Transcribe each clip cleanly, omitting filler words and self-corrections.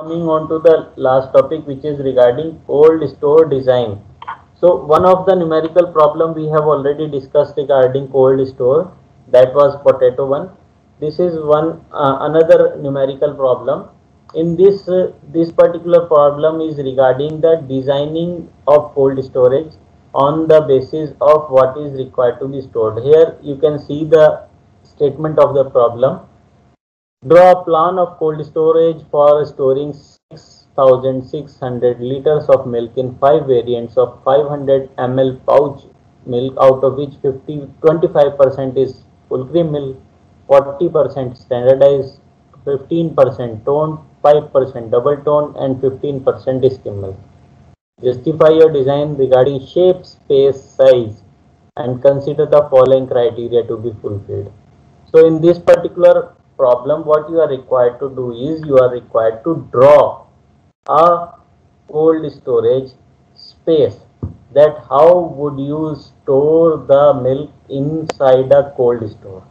Coming on to the last topic, which is regarding cold store design. So one of the numerical problem we have already discussed regarding cold store, that was potato one. This is one another numerical problem. In this this particular problem is regarding the designing of cold storage on the basis of what is required to be stored. Here you can see the statement of the problem. Draw a plan of cold storage for storing 6,600 liters of milk in 5 variants of 500 ml pouch milk, out of which 25% is full cream milk, 40% standardized, 15% toned, 5% double toned, and 15% skim milk. Justify your design regarding shape, space, size, and consider the following criteria to be fulfilled. So in this particular problem, what you are required to do is you are required to draw a cold storage space, that how would you store the milk inside a cold store.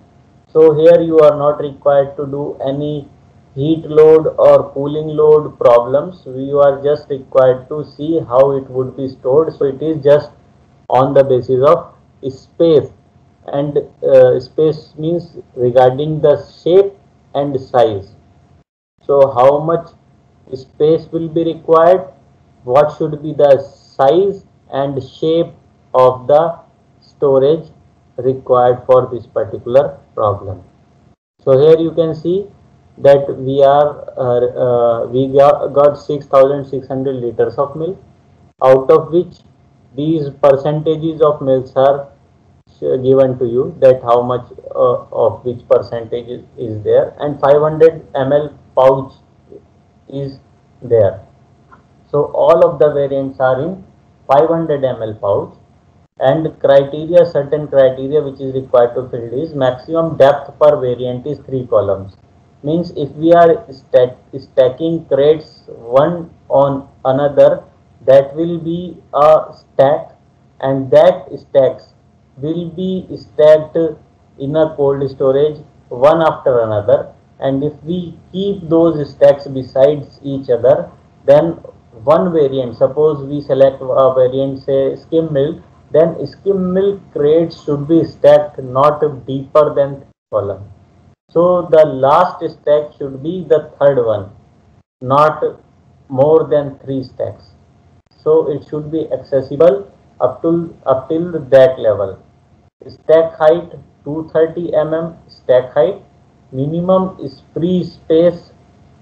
So here you are not required to do any heat load or cooling load problems. You are just required to see how it would be stored. So it is just on the basis of space, and space means regarding the shape and size. So how much space will be required, what should be the size and shape of the storage required for this particular problem. So here you can see that we are we got 6,600 liters of milk, out of which these percentages of milks are given to you, that how much of which percentage is there, and 500 ml pouch is there. So all of the variants are in 500 ml pouch, and criteria, certain criteria which is required to fill is maximum depth per variant is 3 columns. Means if we are stacking crates one on another, that will be a stack, and that stacks will be stacked in a cold storage one after another. And if we keep those stacks besides each other, then one variant, suppose we select a variant, say skim milk, then skim milk crates should be stacked not deeper than 3 columns. So the last stack should be the third one, not more than 3 stacks. So it should be accessible up till that level. Stack height 230 mm stack height. Minimum is free space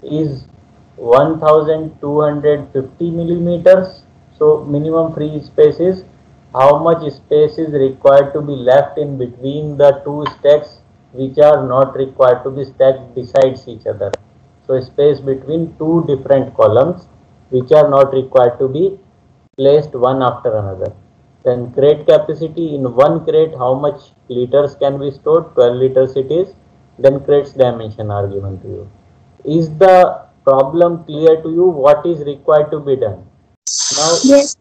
is 1250 millimeters. So minimum free space is how much space is required to be left in between the 2 stacks which are not required to be stacked besides each other. So space between 2 different columns which are not required to be placed one after another. Then crate capacity, in one crate how much liters can be stored, 12 liters it is. Then crates dimension are given to you. Is the problem clear to you, what is required to be done? Now yes.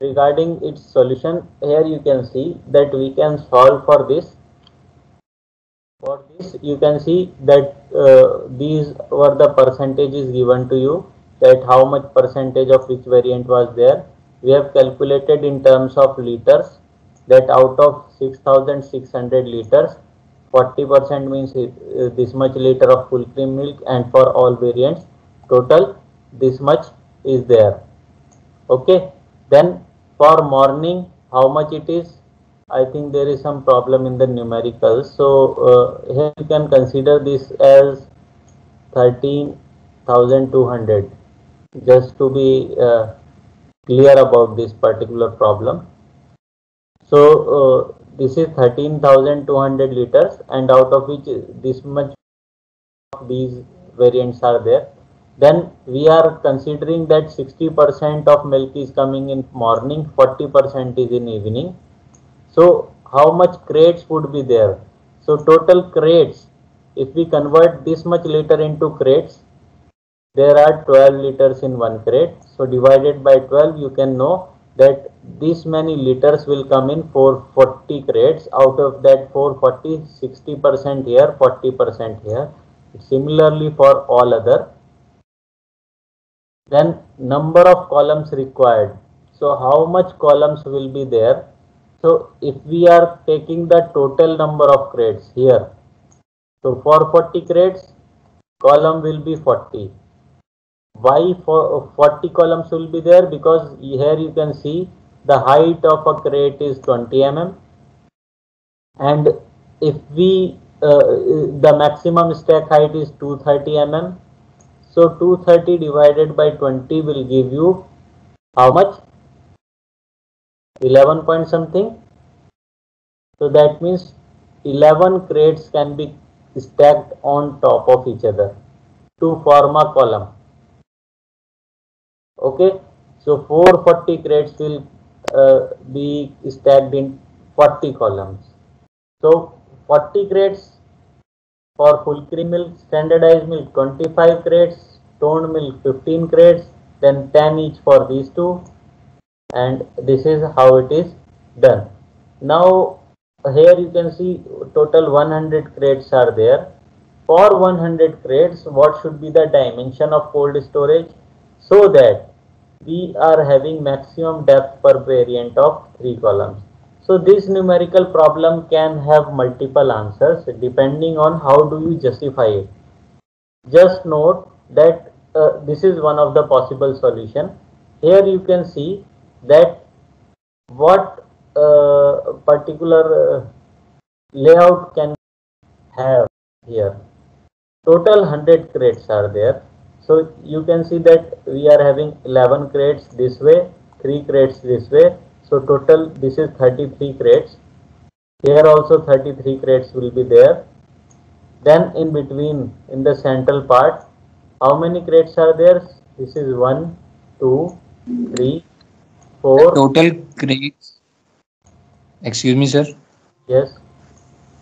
Regarding its solution, here you can see that we can solve for this. For this you can see that these were the percentages given to you, that how much percentage of which variant was there. We have calculated in terms of liters, that out of 6,600 liters, 40% means this much liter of full cream milk, and for all variants total this much is there. Okay, then for morning how much it is? I think there is some problem in the numericals. So here you can consider this as 13,200 just to be clear about this particular problem. So this is 13,200 liters, and out of which this much of these variants are there. Then we are considering that 60% of milk is coming in morning, 40% is in evening. So how much crates would be there? So total crates, if we convert this much liter into crates, there are 12 liters in one crate. So divided by 12, you can know that this many liters will come in 440 crates. Out of that 440, 60% here, 40% here. Similarly for all other. Then number of columns required. So how much columns will be there? So if we are taking the total number of crates here, so for 40 crates, column will be 40. Why for 40 columns will be there? Because here you can see the height of a crate is 20 mm, and if we the maximum stack height is 230 mm. So 230 divided by 20 will give you how much? 11 point something. So that means 11 crates can be stacked on top of each other to form a column. Okay. So 440 crates will be stacked in 40 columns. So 40 crates for full cream milk, standardized milk 25 crates, toned milk 15 crates, then 10 each for these two, and this is how it is done. Now here you can see total 100 crates are there. For 100 crates, what should be the dimension of cold storage so that we are having maximum depth per variant of 3 columns? So this numerical problem can have multiple answers depending on how do you justify it. Just note that this is one of the possible solution. Here you can see that what particular layout can have here. Total 100 crates are there. So you can see that we are having 11 crates this way, 3 crates this way. So total this is 33 crates. Here also 33 crates will be there. Then in between, in the central part, how many crates are there? This is 1, 2, 3, 4. The total crates. Excuse me, sir. Yes.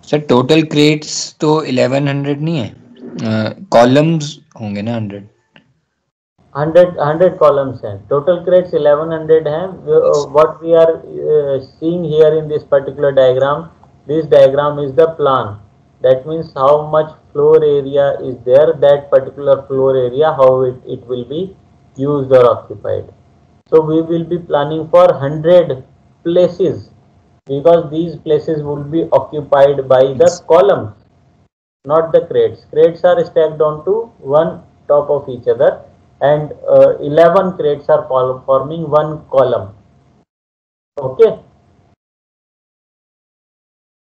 Sir, total crates तो 1100 नहीं है. Columns होंगे ना 100. 100 columns हैं. Total crates 1100 हैं. What we are seeing here in this particular diagram, this diagram is the plan. That means how much floor area is there, that particular floor area, how it will be used or occupied. So we will be planning for 100 places because these places will be occupied by the columns, not the crates. Crates are stacked onto one top of each other, and 11 crates are forming one column. Okay.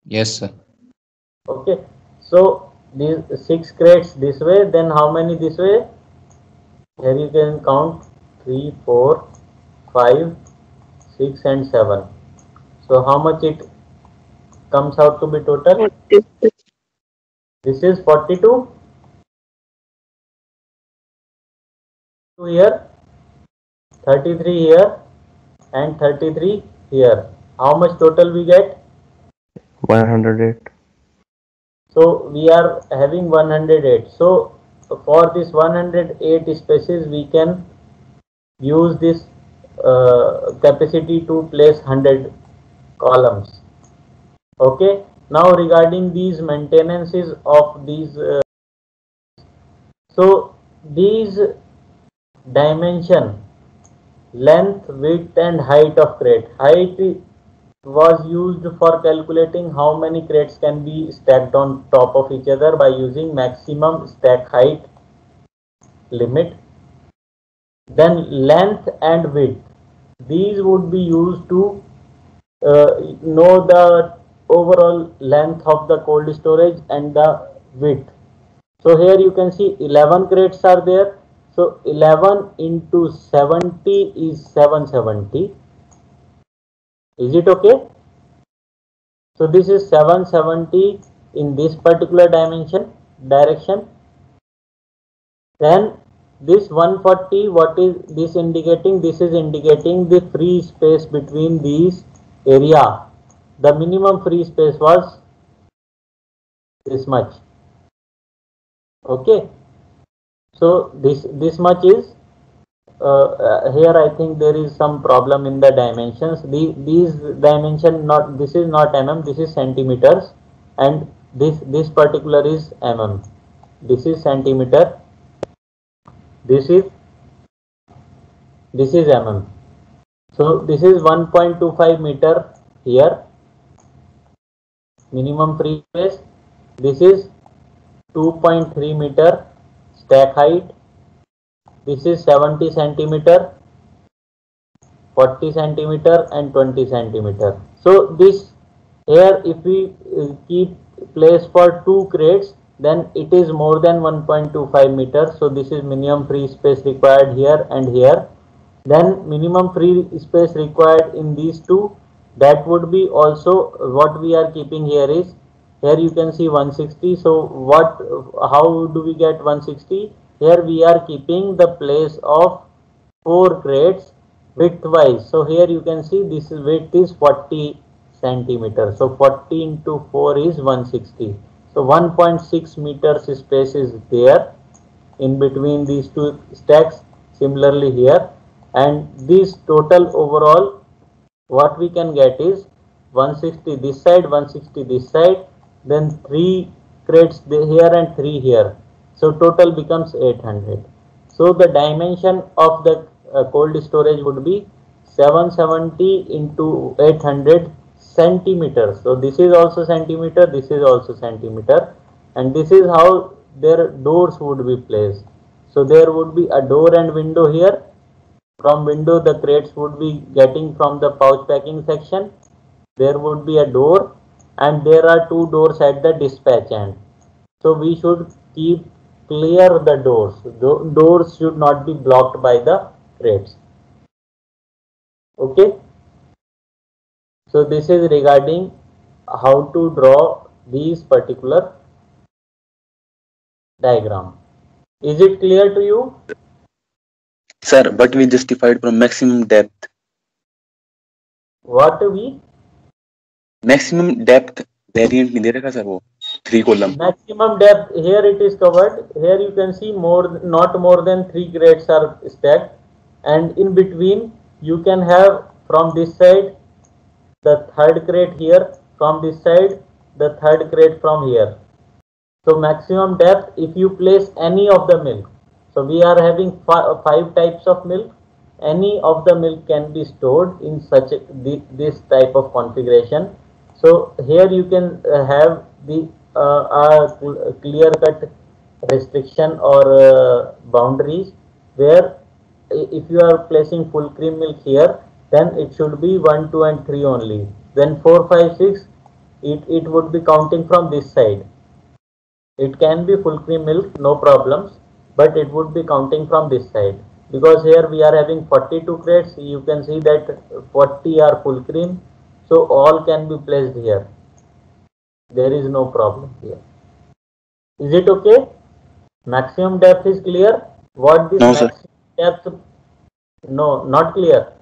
Yes, sir. Okay. So these 6 crates this way. Then how many this way? Here you can count 3, 4, 5, 6, and 7. So how much it comes out to be total? 42. This is 42. Here 33 here and 33 here. How much total we get? 108. So we are having 108. So for this 108 spaces, we can use this capacity to place 100 columns. Okay. Now regarding these maintenances of these, so these dimension, length, width, and height of crate. Height was used for calculating how many crates can be stacked on top of each other by using maximum stack height limit. Then length and width. These would be used to know the overall length of the cold storage and the width. So here you can see 11 crates are there. So 11 into 70 is 770. Is it okay? So this is 770 in this particular direction. Then this 140, what is this indicating? This is indicating the free space between these area. The minimum free space was this much. Okay. So this much is here. I think there is some problem in the dimensions. These dimension, not this is not mm, this is centimeters, and this particular is mm. This is centimeter. This is This is mm. So this is 1.25 meter here. Minimum free space. This is 2.3 meter stack height. This is 70 centimeter, 40 centimeter, and 20 centimeter. So this here, if we keep place for two crates, then it is more than 1.25 meter. So this is minimum free space required here and here. Then minimum free space required in these two, that would be also what we are keeping here is, here you can see 160. So what, how do we get 160? Here we are keeping the place of 4 crates width-wise. So here you can see this width is 40 centimeter. So 40 into 4 is 160. So 1.6 meters space is there in between these two stacks. Similarly here, and this total overall what we can get is 160 this side, 160 this side, then 3 crates here and 3 here. So total becomes 800. So the dimension of the cold storage would be 770 into 800 centimeters. So this is also centimeter, this is also centimeter, and this is how their doors would be placed. So there would be a door and window here. From window the crates would be getting from the pouch packing section. There would be a door, and there are 2 doors at the dispatch end. So we should keep clear the doors. Doors should not be blocked by the crates. Okay. So this is regarding how to draw these particular diagram. Is it clear to you? Sir, but we justified from maximum depth. What do we? Maximum depth variant नहीं दे रखा sir वो 3 column. Maximum depth here it is covered. Here you can see more, not more than 3 grades are stacked, and in between you can have from this side the 3rd crate here, from this side the 3rd crate from here. So maximum depth if you place any of the milk. So we are having 5 types of milk. Any of the milk can be stored in such a, this type of configuration. So here you can have the clear-cut restriction or boundaries, where if you are placing full cream milk here, then it should be 1, 2 and 3 only. Then 4, 5, 6, it would be counting from this side. It can be full cream milk, no problems, but it would be counting from this side. Because here we are having 42 crates, you can see that 40 are full cream. So all can be placed here. There is no problem here. Is it okay? Maximum depth is clear? What this maximum depth? No, not clear.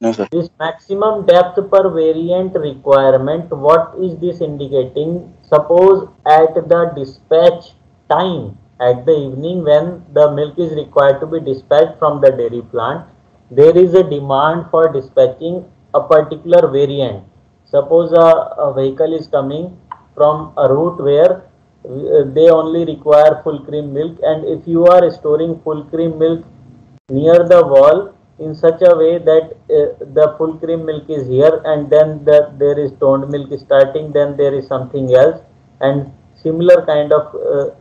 No, sir. This maximum depth per variant requirement, what is this indicating? Suppose at the dispatch time, at the evening when the milk is required to be dispatched from the dairy plant, there is a demand for dispatching a particular variant. Suppose a vehicle is coming from a route where they only require full cream milk, and if you are storing full cream milk near the wall in such a way that the full cream milk is here, and then there is toned milk starting, then there is something else, and similar kind of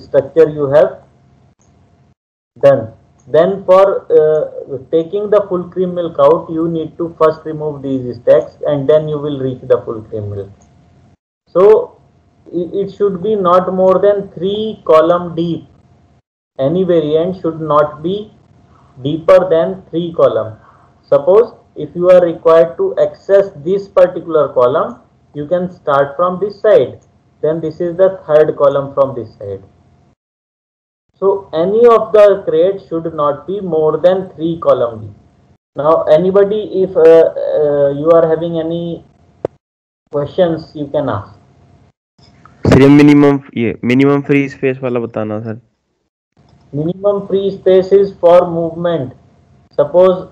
structure you have done. Then for taking the full cream milk out, you need to first remove these stacks, and then you will reach the full cream milk. So it should be not more than 3 column deep. Any variant should not be deeper than 3 column. Suppose if you are required to access this particular column, you can start from this side. Then this is the 3rd column from this side. So any of the crates should not be more than 3 columns. Now anybody, if you are having any questions, you can ask. Sir, minimum free space वाला बताना sir. Minimum free space is for movement. Suppose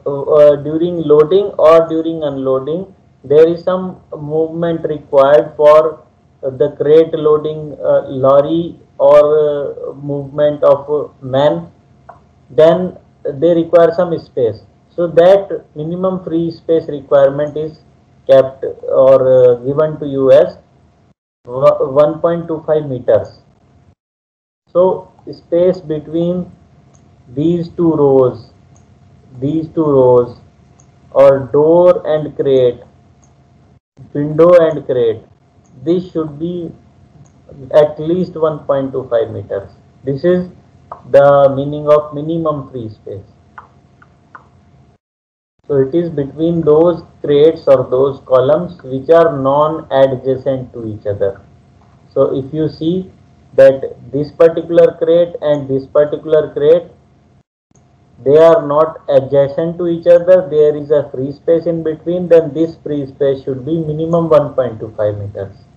during loading or during unloading, there is some movement required for the crate loading lorry or movement of man, then they require some space. So that minimum free space requirement is kept or given to you as 1.25 meters. So space between these two rows or door and crate, window and crate, this should be at least 1.25 meters. This is the meaning of minimum free space. So it is between those crates or those columns which are non-adjacent to each other. So if you see that this particular crate and this particular crate, they are not adjacent to each other, there is a free space in between, then this free space should be minimum 1.25 meters.